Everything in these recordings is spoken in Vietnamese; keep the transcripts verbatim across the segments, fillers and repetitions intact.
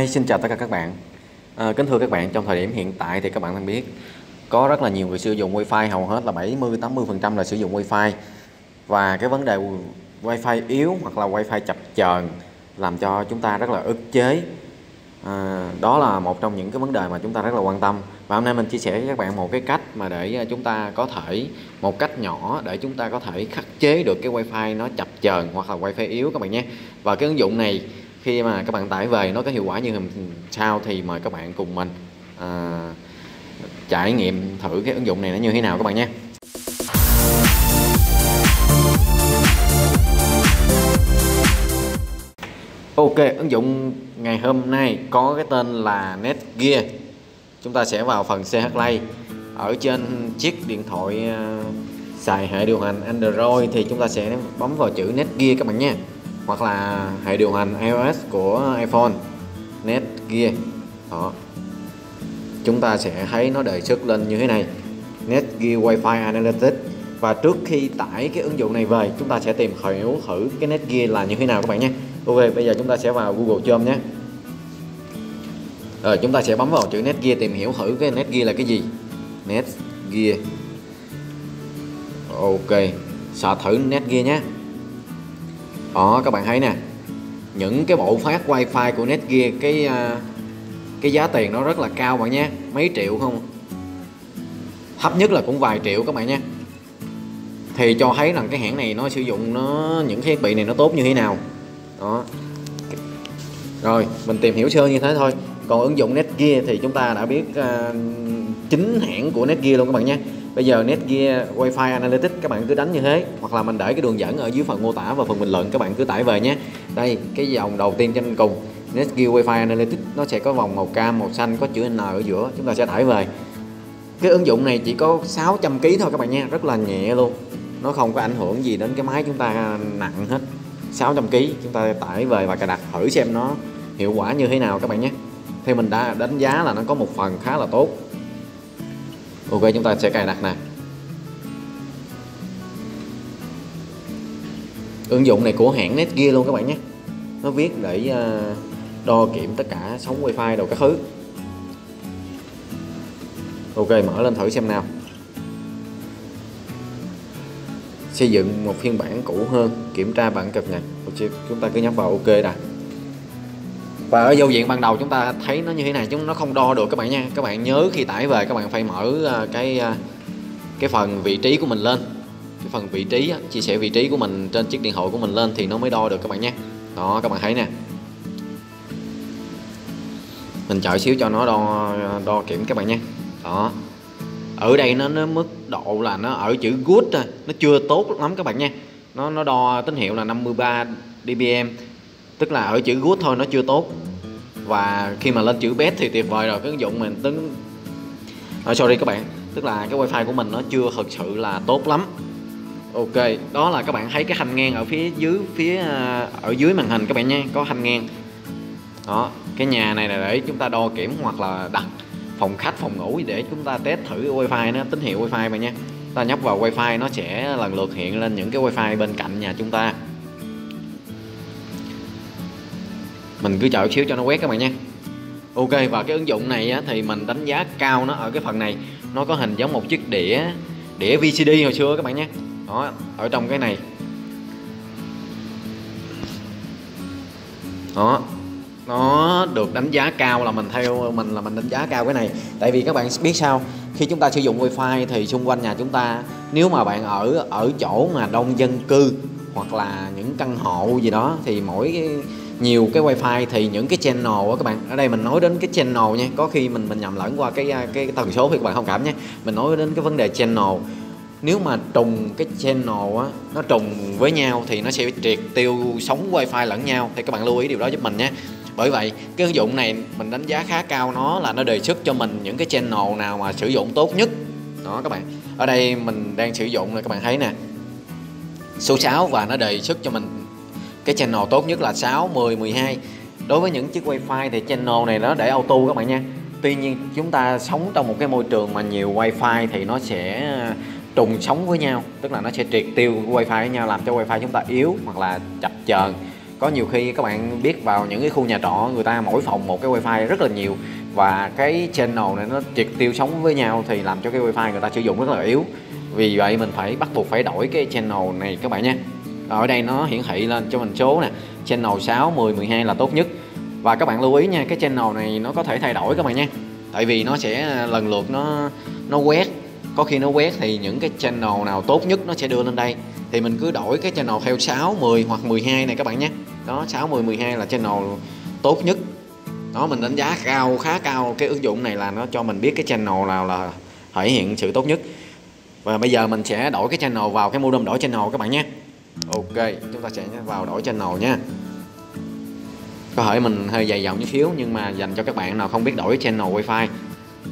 Hi, xin chào tất cả các bạn. À, kính thưa các bạn, trong thời điểm hiện tại thì các bạn thân biết có rất là nhiều người sử dụng Wi-Fi, hầu hết là bảy mươi tám mươi phần trăm là sử dụng Wi-Fi, và cái vấn đề Wi-Fi yếu hoặc là Wi-Fi chập chờn làm cho chúng ta rất là ức chế. À, đó là một trong những cái vấn đề mà chúng ta rất là quan tâm, và hôm nay mình chia sẻ với các bạn một cái cách mà để chúng ta có thể một cách nhỏ để chúng ta có thể khắc chế được cái Wi-Fi nó chập chờn hoặc là Wi-Fi yếu các bạn nhé. Và cái ứng dụng này khi mà các bạn tải về nó có hiệu quả như sau thì mời các bạn cùng mình à, trải nghiệm thử cái ứng dụng này nó như thế nào các bạn nhé. Ok, ứng dụng ngày hôm nay có cái tên là Netgear. Chúng ta sẽ vào phần xê hát Play. Ở trên chiếc điện thoại xài hệ điều hành Android thì chúng ta sẽ bấm vào chữ Netgear các bạn nhé, hoặc là hệ điều hành iOS của iPhone, Netgear. Đó, chúng ta sẽ thấy nó đề xuất lên như thế này, Netgear Wi-Fi Analytics. Và trước khi tải cái ứng dụng này về, chúng ta sẽ tìm hiểu thử cái Netgear là như thế nào các bạn nhé. Ok, bây giờ chúng ta sẽ vào Google Chrome nhé. Rồi chúng ta sẽ bấm vào chữ Netgear, tìm hiểu thử cái Netgear là cái gì. Netgear. Ok, sợ thử Netgear nhé. Đó, các bạn thấy nè, những cái bộ phát Wi-Fi của Netgear cái cái giá tiền nó rất là cao bạn nhé, mấy triệu không, thấp nhất là cũng vài triệu các bạn nhé. Thì cho thấy rằng cái hãng này nó sử dụng nó những thiết bị này nó tốt như thế nào. Đó, rồi mình tìm hiểu sơ như thế thôi. Còn ứng dụng Netgear thì chúng ta đã biết uh, chính hãng của Netgear luôn các bạn nhé. Bây giờ Netgear Wi-Fi Analytics các bạn cứ đánh như thế, hoặc là mình để cái đường dẫn ở dưới phần mô tả và phần bình luận, các bạn cứ tải về nhé. Đây, cái dòng đầu tiên trên cùng, Netgear Wi-Fi Analytics, nó sẽ có vòng màu cam, màu xanh, có chữ N ở giữa, chúng ta sẽ tải về. Cái ứng dụng này chỉ có sáu trăm ki lô gam thôi các bạn nhé, rất là nhẹ luôn, nó không có ảnh hưởng gì đến cái máy chúng ta nặng hết. Sáu trăm ki lô gam chúng ta tải về và cài đặt thử xem nó hiệu quả như thế nào các bạn nhé. Thì mình đã đánh giá là nó có một phần khá là tốt. Ok, chúng ta sẽ cài đặt nè. Ứng dụng này của hãng Netgear luôn các bạn nhé. Nó viết để đo kiểm tất cả sóng Wi-Fi đồ các thứ. Ok, mở lên thử xem nào. Xây dựng một phiên bản cũ hơn, kiểm tra bản cập nhật. Chúng ta cứ nhấp vào ok nè. Và ở giao diện ban đầu chúng ta thấy nó như thế này, chúng nó không đo được các bạn nha. Các bạn nhớ khi tải về các bạn phải mở cái cái phần vị trí của mình lên, cái phần vị trí chia sẻ vị trí của mình trên chiếc điện thoại của mình lên thì nó mới đo được các bạn nhé. Đó, các bạn thấy nè, mình chờ xíu cho nó đo đo kiểm các bạn nhé. Đó, ở đây nó nó mức độ là nó ở chữ good thôi, nó chưa tốt lắm các bạn nha. Nó nó đo tín hiệu là năm mươi ba dBm, tức là ở chữ good thôi, nó chưa tốt. Và khi mà lên chữ best thì tuyệt vời rồi, cái ứng dụng mình tính à, sorry các bạn, tức là cái Wi-Fi của mình nó chưa thực sự là tốt lắm. Ok, đó là các bạn thấy cái hành ngang ở phía dưới phía ở dưới màn hình các bạn nha, có hành ngang. Đó, cái nhà này là để chúng ta đo kiểm hoặc là đặt phòng khách, phòng ngủ để chúng ta test thử Wi-Fi nó, tín hiệu Wi-Fi mà nha. Ta nhấp vào Wi-Fi nó sẽ lần lượt hiện lên những cái Wi-Fi bên cạnh nhà chúng ta. Mình cứ chờ xíu cho nó quét các bạn nha. Ok, và cái ứng dụng này á, thì mình đánh giá cao nó ở cái phần này. Nó có hình giống một chiếc đĩa đĩa vê xê đê hồi xưa các bạn nhé. Đó, ở trong cái này. Đó, nó được đánh giá cao là mình theo mình là mình đánh giá cao cái này. Tại vì các bạn biết sao, khi chúng ta sử dụng Wi-Fi thì xung quanh nhà chúng ta, nếu mà bạn ở ở chỗ mà đông dân cư hoặc là những căn hộ gì đó thì mỗi cái nhiều cái Wi-Fi thì những cái channel á các bạn, ở đây mình nói đến cái channel nha, có khi mình mình nhầm lẫn qua cái cái tần số thì các bạn thông cảm nhé. Mình nói đến cái vấn đề channel, nếu mà trùng cái channel á, nó trùng với nhau thì nó sẽ triệt tiêu sóng Wi-Fi lẫn nhau, thì các bạn lưu ý điều đó giúp mình nhé. Bởi vậy cái ứng dụng này mình đánh giá khá cao, nó là nó đề xuất cho mình những cái channel nào mà sử dụng tốt nhất. Đó các bạn, ở đây mình đang sử dụng là các bạn thấy nè, số sáu, và nó đề xuất cho mình cái channel tốt nhất là sáu, mười, mười hai. Đối với những chiếc Wi-Fi thì channel này nó để auto các bạn nha. Tuy nhiên chúng ta sống trong một cái môi trường mà nhiều Wi-Fi thì nó sẽ trùng sóng với nhau, tức là nó sẽ triệt tiêu Wi-Fi với nhau, làm cho Wi-Fi chúng ta yếu hoặc là chập chờn. Có nhiều khi các bạn biết vào những cái khu nhà trọ, người ta mỗi phòng một cái wifi rất là nhiều, và cái channel này nó triệt tiêu sống với nhau thì làm cho cái wifi người ta sử dụng rất là yếu. Vì vậy mình phải bắt buộc phải đổi cái channel này các bạn nha. Ở đây nó hiển thị lên cho mình số nè, channel sáu, mười, mười hai là tốt nhất. Và các bạn lưu ý nha, cái channel này nó có thể thay đổi các bạn nha. Tại vì nó sẽ lần lượt nó nó quét. Có khi nó quét thì những cái channel nào tốt nhất nó sẽ đưa lên đây. Thì mình cứ đổi cái channel theo sáu, mười hoặc mười hai này các bạn nhé. Đó, sáu, mười, mười hai là channel tốt nhất. Đó, mình đánh giá cao, khá cao cái ứng dụng này là nó cho mình biết cái channel nào là thể hiện sự tốt nhất. Và bây giờ mình sẽ đổi cái channel vào cái modem đổi channel các bạn nhé. Ok, chúng ta sẽ vào đổi channel nha. Có thể mình hơi dài dòng chút xíu nhưng mà dành cho các bạn nào không biết đổi channel wifi.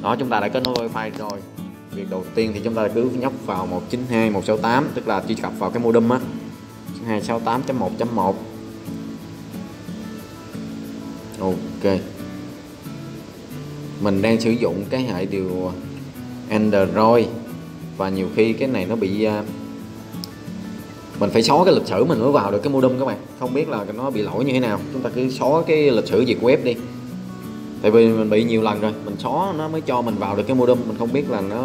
Đó, chúng ta đã kết nối wifi rồi. Việc đầu tiên thì chúng ta cứ nhấp vào một chín hai chấm một sáu tám, tức là truy cập vào cái modem á, hai sáu tám chấm một chấm một. Ok, mình đang sử dụng cái hệ điều Android và nhiều khi cái này nó bị, mình phải xóa cái lịch sử mình mới vào được cái modem các bạn. Không biết là nó bị lỗi như thế nào, chúng ta cứ xóa cái lịch sử việc web đi. Tại vì mình bị nhiều lần rồi, mình xóa nó mới cho mình vào được cái modem. Mình không biết là nó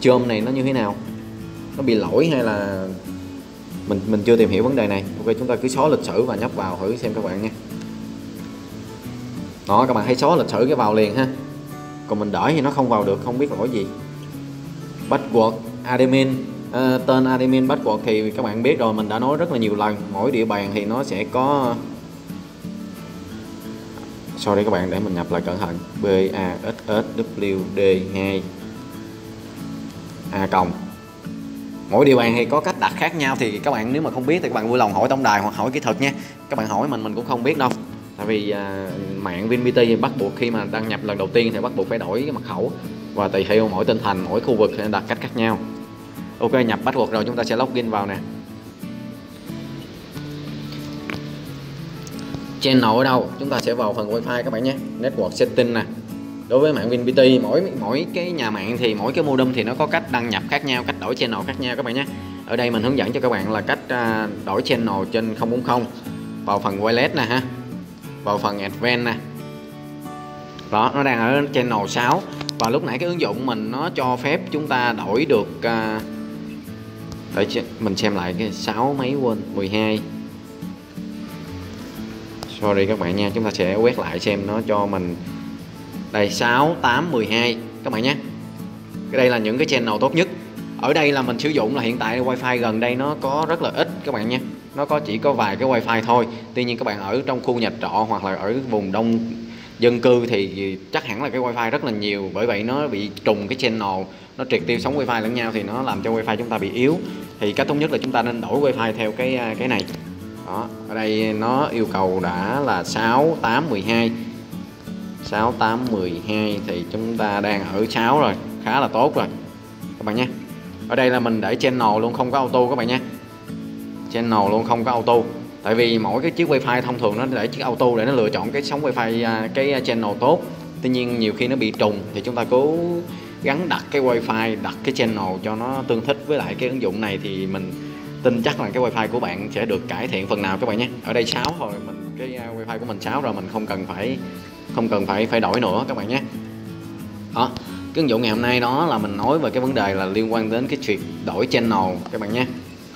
chôm này nó như thế nào, nó bị lỗi hay là mình mình chưa tìm hiểu vấn đề này. Ok, chúng ta cứ xóa lịch sử và nhấp vào thử xem các bạn nha. Đó, các bạn hãy xóa lịch sử cái vào liền ha. Còn mình đợi thì nó không vào được, không biết lỗi gì. Password admin, à, tên admin password thì các bạn biết rồi, mình đã nói rất là nhiều lần. Mỗi địa bàn thì nó sẽ có. Sorry các bạn, để mình nhập lại cẩn thận. B A S S W D hai A cộng. Mỗi địa bàn thì có cách đặt khác nhau, thì các bạn nếu mà không biết thì các bạn vui lòng hỏi tổng đài hoặc hỏi kỹ thuật nha. Các bạn hỏi mình mình cũng không biết đâu. Tại vì à, mạng vê en pê tê thì bắt buộc khi mà đăng nhập lần đầu tiên thì bắt buộc phải đổi cái mật khẩu, và tùy theo mỗi tỉnh thành, mỗi khu vực thì đặt cách khác nhau. Ok, nhập password rồi chúng ta sẽ login vào nè. Channel ở đâu? Chúng ta sẽ vào phần wifi các bạn nhé. Network setting nè. Đối với mạng vê en pê tê, mỗi mỗi cái nhà mạng thì mỗi cái modem thì nó có cách đăng nhập khác nhau, cách đổi channel khác nhau các bạn nhé. Ở đây mình hướng dẫn cho các bạn là cách đổi channel trên không bốn không. Vào phần wireless nè ha. Vào phần advanced nè. Đó, nó đang ở channel sáu. Và lúc nãy cái ứng dụng mình nó cho phép chúng ta đổi được, để mình xem lại cái sáu mấy quên, mười hai. Sorry các bạn nha, chúng ta sẽ quét lại xem nó cho mình. Đây, sáu, tám, mười hai các bạn nhé. Cái đây là những cái channel tốt nhất. Ở đây là mình sử dụng là hiện tại wifi gần đây nó có rất là ít các bạn nhé. Nó có chỉ có vài cái wifi thôi. Tuy nhiên các bạn ở trong khu nhà trọ hoặc là ở vùng đông dân cư thì chắc hẳn là cái wifi rất là nhiều. Bởi vậy nó bị trùng cái channel, nó triệt tiêu sóng wifi lẫn nhau thì nó làm cho wifi chúng ta bị yếu. Thì cách tốt nhất là chúng ta nên đổi wifi theo cái cái này. Đó, ở đây nó yêu cầu đã là sáu, tám, mười hai. Sáu, tám, mười hai thì chúng ta đang ở sáu rồi, khá là tốt rồi các bạn nhé. Ở đây là mình để channel luôn, không có auto các bạn nhé. Channel luôn, không có auto. Tại vì mỗi cái chiếc wifi thông thường nó để chiếc auto để nó lựa chọn cái sóng wifi, cái channel tốt. Tuy nhiên nhiều khi nó bị trùng thì chúng ta cố gắng đặt cái wifi, đặt cái channel cho nó tương thích với lại cái ứng dụng này thì mình tin chắc là cái wifi của bạn sẽ được cải thiện phần nào các bạn nhé. Ở đây sáu rồi, mình cái wifi của mình sáu rồi, mình không cần phải không cần phải phải đổi nữa các bạn nhé. Đó, cái ứng dụng ngày hôm nay đó là mình nói về cái vấn đề là liên quan đến cái chuyện đổi channel các bạn nhé.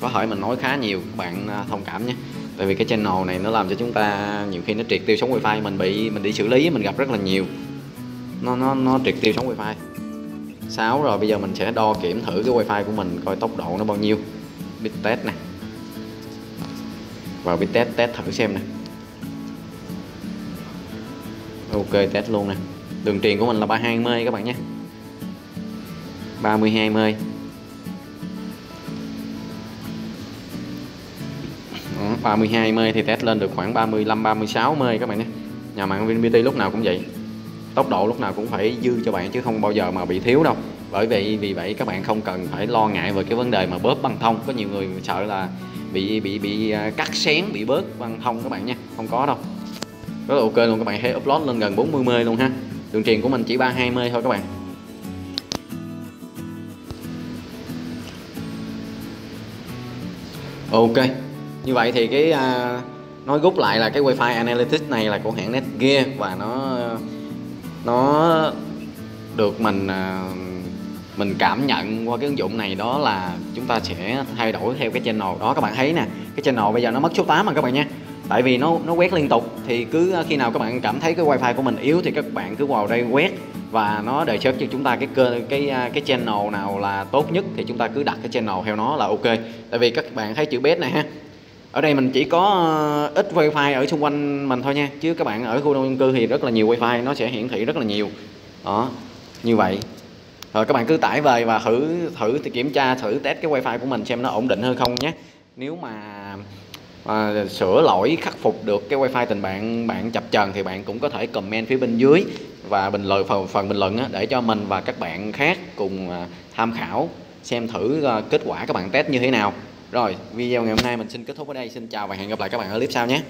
Có thể mình nói khá nhiều, các bạn thông cảm nhé. Tại vì cái channel này nó làm cho chúng ta nhiều khi nó triệt tiêu sóng wifi, mình bị mình đi xử lý mình gặp rất là nhiều. Nó nó nó triệt tiêu sóng wifi. sáu rồi, bây giờ mình sẽ đo kiểm thử cái wifi của mình coi tốc độ nó bao nhiêu. Bit test nè. Vào bit test, test thử xem nè. Ok, test luôn nè. Đường truyền của mình là ba mươi hai mê các bạn nhé. ba mươi hai mê. ba mươi hai mê thì test lên được khoảng ba mươi lăm, ba mươi sáu mê các bạn nhé. Nhà mạng vê en pê tê lúc nào cũng vậy. Tốc độ lúc nào cũng phải dư cho bạn chứ không bao giờ mà bị thiếu đâu. Bởi vậy vì vậy các bạn không cần phải lo ngại về cái vấn đề mà bớt băng thông. Có nhiều người sợ là bị bị bị cắt xén, bị bớt băng thông các bạn nha. Không có đâu. Rất là ok luôn, các bạn hãy upload lên gần bốn mươi mê luôn ha. Đường truyền của mình chỉ ba mươi hai mê thôi các bạn. Ok. Như vậy thì cái Nói rút lại là cái Wi-Fi Analytics này là của hãng Netgear và nó nó được mình mình cảm nhận qua cái ứng dụng này, đó là chúng ta sẽ thay đổi theo cái channel đó. Các bạn thấy nè, cái channel bây giờ nó mất số tám mà các bạn nha, tại vì nó nó quét liên tục. Thì cứ khi nào các bạn cảm thấy cái wifi của mình yếu thì các bạn cứ vào đây quét và nó đề xuất cho chúng ta cái cái cái, cái channel nào là tốt nhất thì chúng ta cứ đặt cái channel theo nó là ok. Tại vì các bạn thấy chữ best này ha, ở đây mình chỉ có ít wifi ở xung quanh mình thôi nha, chứ các bạn ở khu đông dân cư thì rất là nhiều wifi, nó sẽ hiển thị rất là nhiều đó như vậy. Rồi các bạn cứ tải về và thử thử thì kiểm tra thử test cái wifi của mình xem nó ổn định hơn không nhé. Nếu mà à, sửa lỗi khắc phục được cái wifi tình bạn bạn chập chờn thì bạn cũng có thể comment phía bên dưới và bình luận phần, phần bình luận á, để cho mình và các bạn khác cùng à, tham khảo xem thử à, kết quả các bạn test như thế nào. Rồi video ngày hôm nay mình xin kết thúc ở đây. Xin chào và hẹn gặp lại các bạn ở clip sau nhé.